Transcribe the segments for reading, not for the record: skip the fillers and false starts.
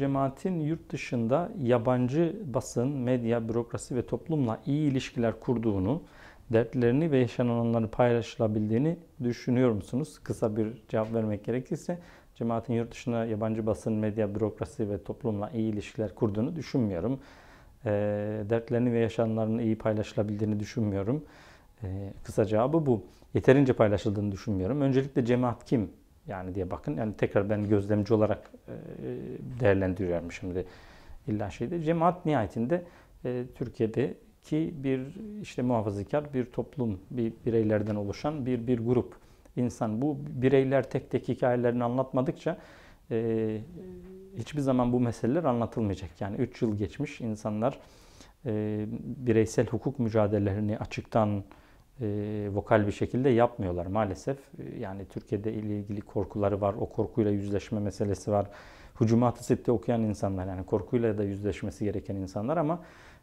cemaatin yurt dışında yabancı basın, medya, bürokrasi ve toplumla iyi ilişkiler kurduğunu, dertlerini ve yaşananları paylaşılabildiğini düşünüyor musunuz? Kısa bir cevap vermek gerekirse, cemaatin yurt dışında yabancı basın, medya, bürokrasi ve toplumla iyi ilişkiler kurduğunu düşünmüyorum. Dertlerini ve yaşananlarını iyi paylaşılabildiğini düşünmüyorum. Kısa cevabı bu. Yeterince paylaşıldığını düşünmüyorum. Öncelikle cemaat kim? Yani diye bakın. Yani tekrar ben gözlemci olarak değerlendiriyorum şimdi. İlla şeyde. Cemaat nihayetinde Türkiye'deki bir işte muhafazakar bir toplum, bir bireylerden oluşan bir grup insan. Bu bireyler tek tek hikayelerini anlatmadıkça hiçbir zaman bu meseleler anlatılmayacak. Yani 3 yıl geçmiş insanlar bireysel hukuk mücadelelerini açıktan vokal bir şekilde yapmıyorlar maalesef. Yani Türkiye'de ile ilgili korkuları var. O korkuyla yüzleşme meselesi var. Hucumat-ı Sitte okuyan insanlar, yani korkuyla da yüzleşmesi gereken insanlar, ama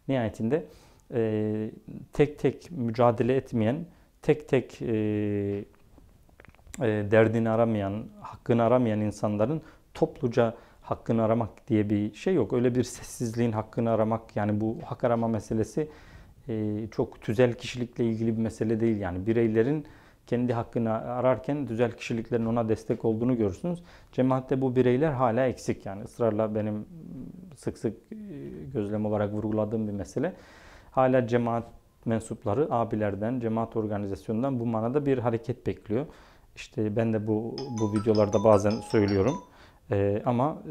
nihayetinde tek tek mücadele etmeyen, tek tek derdini aramayan, hakkını aramayan insanların topluca hakkını aramak diye bir şey yok. Öyle bir sessizliğin hakkını aramak, yani bu hak arama meselesi çok tüzel kişilikle ilgili bir mesele değil. Yani bireylerin kendi hakkını ararken tüzel kişiliklerin ona destek olduğunu görürsünüz. Cemaatte bu bireyler hala eksik. Yani ısrarla benim sık sık gözlem olarak vurguladığım bir mesele. Hala cemaat mensupları abilerden, cemaat organizasyonundan bu manada bir hareket bekliyor. İşte ben de bu videolarda bazen söylüyorum. Ama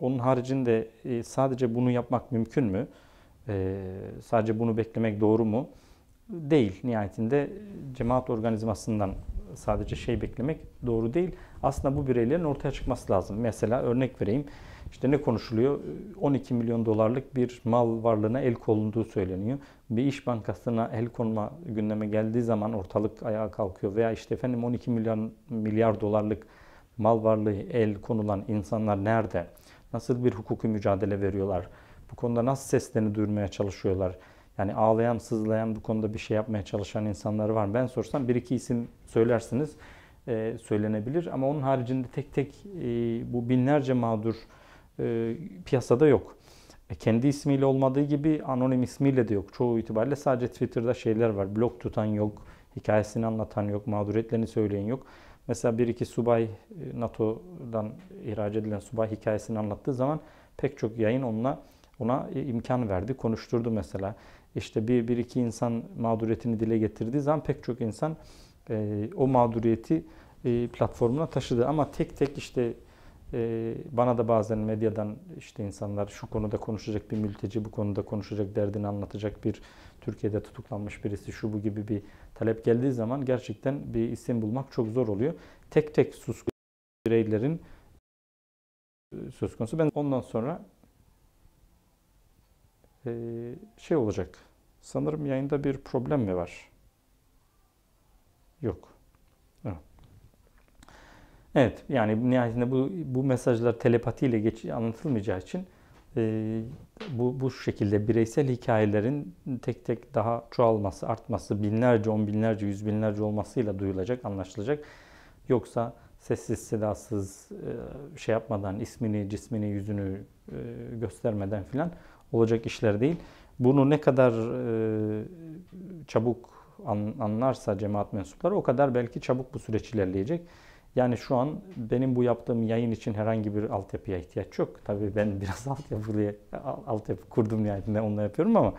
onun haricinde sadece bunu yapmak mümkün mü? Sadece bunu beklemek doğru mu? Değil. Nihayetinde cemaat organizmasından sadece şey beklemek doğru değil. Aslında bu bireylerin ortaya çıkması lazım. Mesela örnek vereyim. İşte ne konuşuluyor? 12 milyon dolarlık bir mal varlığına el konulduğu söyleniyor. Bir iş bankasına el konma gündeme geldiği zaman ortalık ayağa kalkıyor. Veya işte efendim 12 milyar dolarlık mal varlığı el konulan insanlar nerede? Nasıl bir hukuki mücadele veriyorlar? Bu konuda nasıl seslerini duyurmaya çalışıyorlar? Yani ağlayan, sızlayan, bu konuda bir şey yapmaya çalışan insanlar var mı? Ben sorsam bir iki isim söylersiniz, söylenebilir. Ama onun haricinde tek tek bu binlerce mağdur piyasada yok. Kendi ismiyle olmadığı gibi anonim ismiyle de yok. Çoğu itibariyle sadece Twitter'da şeyler var. Blog tutan yok, hikayesini anlatan yok, mağduriyetlerini söyleyen yok. Mesela bir iki subay, NATO'dan ihraç edilen subay hikayesini anlattığı zaman pek çok yayın ona imkan verdi, konuşturdu mesela. İşte bir iki insan mağduriyetini dile getirdiği zaman pek çok insan o mağduriyeti platformuna taşıdı. Ama tek tek işte bana da bazen medyadan işte insanlar şu konuda konuşacak bir mülteci, bu konuda konuşacak, derdini anlatacak bir Türkiye'de tutuklanmış birisi, şu bu gibi bir talep geldiği zaman gerçekten bir isim bulmak çok zor oluyor. Tek tek suskun bireylerin söz konusu. Ben ondan sonra şey olacak. Sanırım yayında bir problem mi var? Yok. Evet, yani nihayetinde bu mesajlar telepatiyle anlatılmayacağı için bu şekilde bireysel hikayelerin tek tek daha çoğalması, artması, binlerce, on binlerce, yüz binlerce olmasıyla duyulacak, anlaşılacak. Yoksa sessiz, sedasız, şey yapmadan, ismini, cismini, yüzünü göstermeden filan olacak işler değil. Bunu ne kadar çabuk anlarsa cemaat mensupları, o kadar belki çabuk bu süreç ilerleyecek. Yani şu an benim bu yaptığım yayın için herhangi bir altyapıya ihtiyaç yok. Tabii ben biraz altyapı kurdum nihayetinde, onunla yapıyorum, ama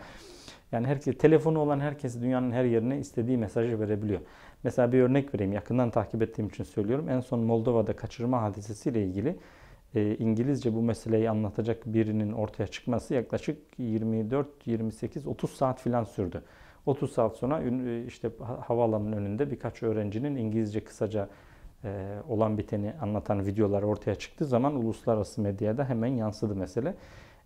yani herkes, telefonu olan herkes dünyanın her yerine istediği mesajı verebiliyor. Mesela bir örnek vereyim, yakından takip ettiğim için söylüyorum. En son Moldova'da kaçırma hadisesiyle ilgili İngilizce bu meseleyi anlatacak birinin ortaya çıkması yaklaşık 24, 28, 30 saat filan sürdü. 30 saat sonra işte havaalanının önünde birkaç öğrencinin İngilizce kısaca olan biteni anlatan videolar ortaya çıktığı zaman uluslararası medyada hemen yansıdı mesele.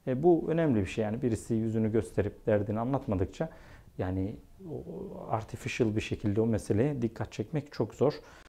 Bu önemli bir şey. Yani birisi yüzünü gösterip derdini anlatmadıkça, yani artificial bir şekilde o meseleye dikkat çekmek çok zor.